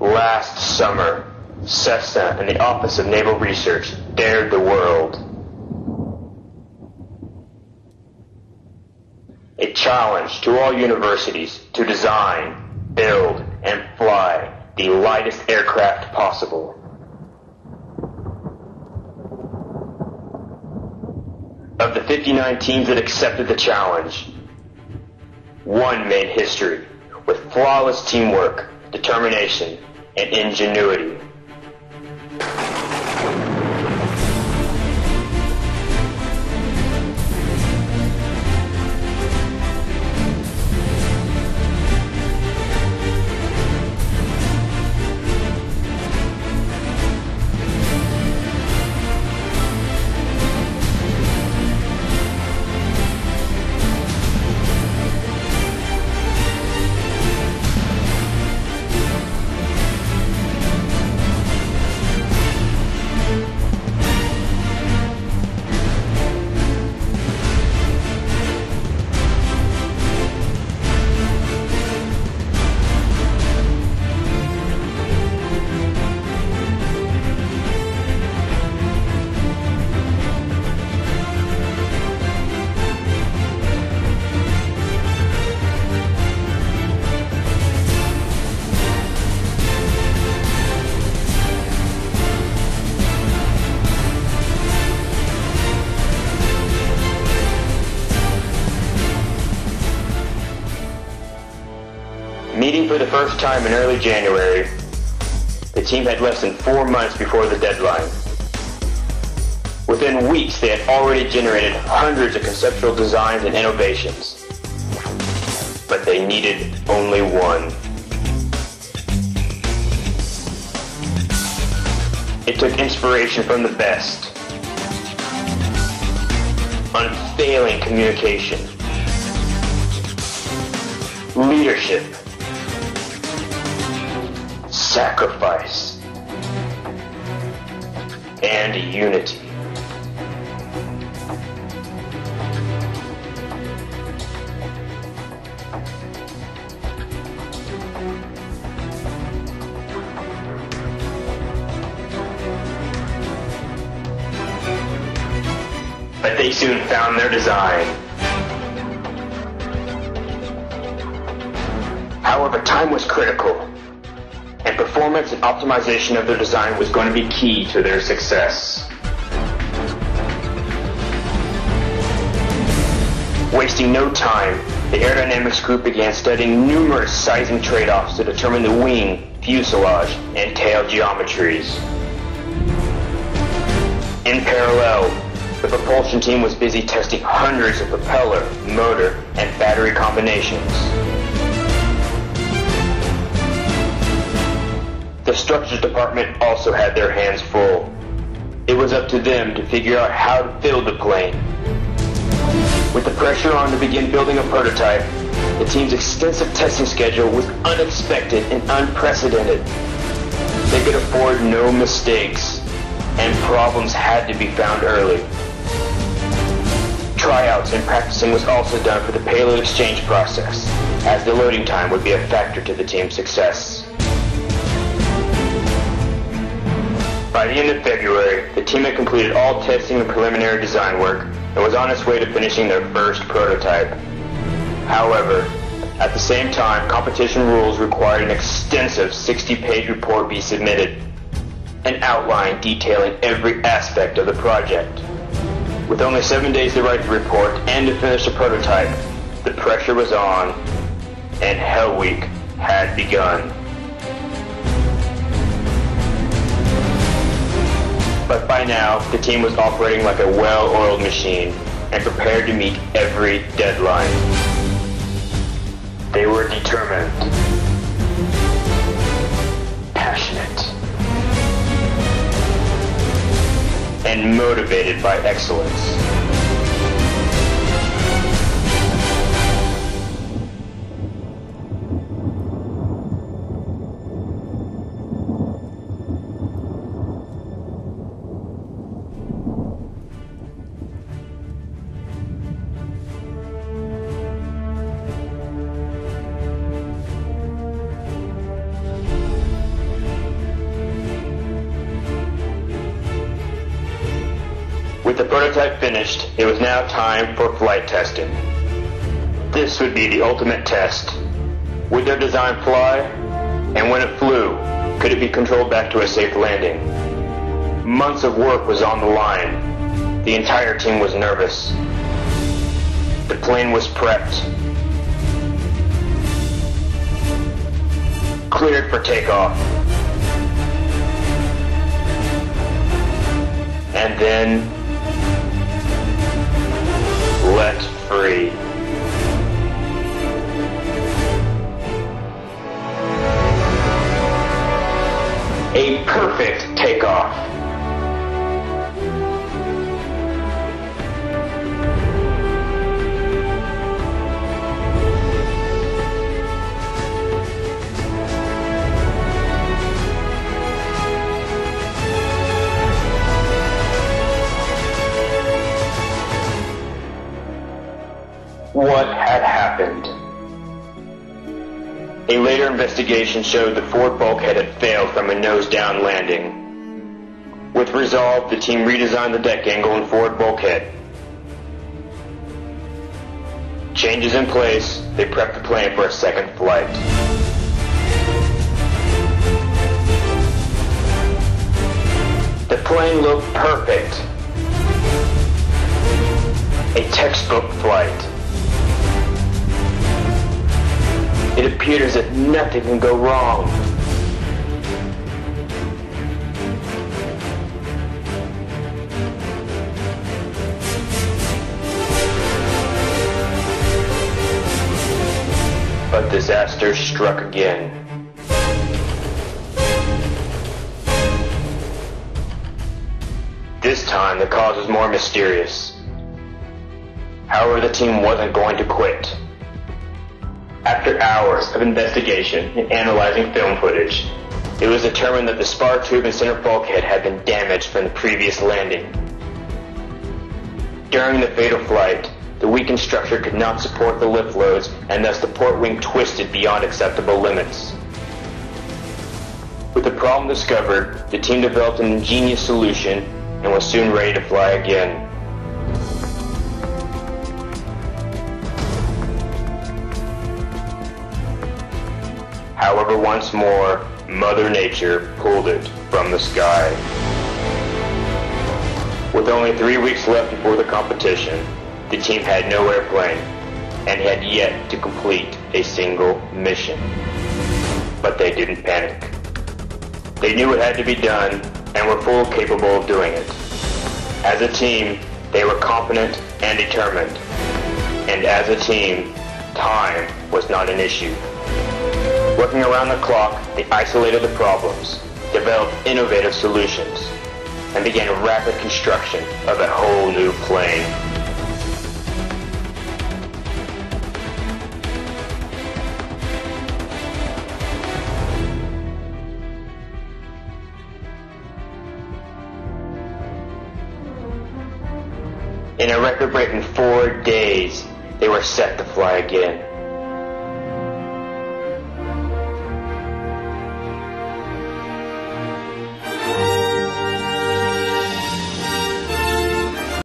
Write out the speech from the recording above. Last summer, Cessna and the Office of Naval Research dared the world. A challenge to all universities to design, build, and fly the lightest aircraft possible. Of the 59 teams that accepted the challenge, one made history with flawless teamwork, determination, and ingenuity. Meeting for the first time in early January, the team had less than 4 months before the deadline. Within weeks, they had already generated hundreds of conceptual designs and innovations, but they needed only one. It took inspiration from the best, unfailing communication, leadership, sacrifice, and unity. But they soon found their design. However, time was critical, and performance and optimization of their design was going to be key to their success. Wasting no time, the aerodynamics group began studying numerous sizing trade-offs to determine the wing, fuselage, and tail geometries. In parallel, the propulsion team was busy testing hundreds of propeller, motor, and battery combinations. The structures department also had their hands full. It was up to them to figure out how to build the plane. With the pressure on to begin building a prototype, the team's extensive testing schedule was unexpected and unprecedented. They could afford no mistakes, and problems had to be found early. Tryouts and practicing was also done for the payload exchange process, as the loading time would be a factor to the team's success. By the end of February, the team had completed all testing and preliminary design work and was on its way to finishing their first prototype. However, at the same time, competition rules required an extensive 60-page report be submitted, an outline detailing every aspect of the project. With only 7 days to write the report and to finish the prototype, the pressure was on, and Hell Week had begun. But by now, the team was operating like a well-oiled machine and prepared to meet every deadline. They were determined, passionate, and motivated by excellence. With the prototype finished, it was now time for flight testing. This would be the ultimate test. Would their design fly? And when it flew, could it be controlled back to a safe landing? Months of work was on the line. The entire team was nervous. The plane was prepped, cleared for takeoff. And then let free. A perfect takeoff. What had happened? A later investigation showed the forward bulkhead had failed from a nose-down landing. With resolve, the team redesigned the deck angle and forward bulkhead. Changes in place, they prepped the plane for a second flight. The plane looked perfect. A textbook flight. It appeared as if nothing can go wrong. But disaster struck again. This time the cause was more mysterious. However, the team wasn't going to quit. After hours of investigation and analyzing film footage, it was determined that the spar tube and center bulkhead had been damaged from the previous landing. During the fatal flight, the weakened structure could not support the lift loads, and thus the port wing twisted beyond acceptable limits. With the problem discovered, the team developed an ingenious solution and was soon ready to fly again. However, once more, Mother Nature pulled it from the sky. With only 3 weeks left before the competition, the team had no airplane and had yet to complete a single mission. But they didn't panic. They knew it had to be done and were fully capable of doing it. As a team, they were confident and determined. And as a team, time was not an issue. Working around the clock, they isolated the problems, developed innovative solutions, and began a rapid construction of a whole new plane. In a record-breaking 4 days, they were set to fly again.